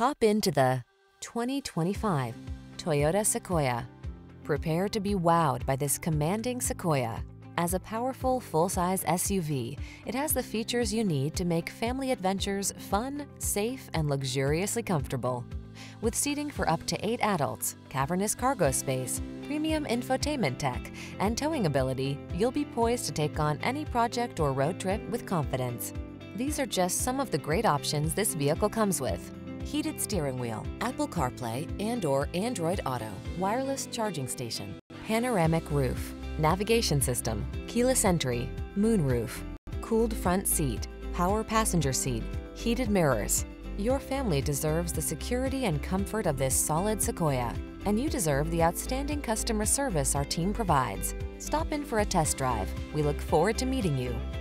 Hop into the 2025 Toyota Sequoia. Prepare to be wowed by this commanding Sequoia. As a powerful full-size SUV, it has the features you need to make family adventures fun, safe, and luxuriously comfortable. With seating for up to 8 adults, cavernous cargo space, premium infotainment tech, and towing ability, you'll be poised to take on any project or road trip with confidence. These are just some of the great options this vehicle comes with: heated steering wheel, Apple CarPlay and/or Android Auto, wireless charging station, panoramic roof, navigation system, keyless entry, moonroof, cooled front seat, power passenger seat, heated mirrors. Your family deserves the security and comfort of this solid Sequoia, and you deserve the outstanding customer service our team provides. Stop in for a test drive. We look forward to meeting you.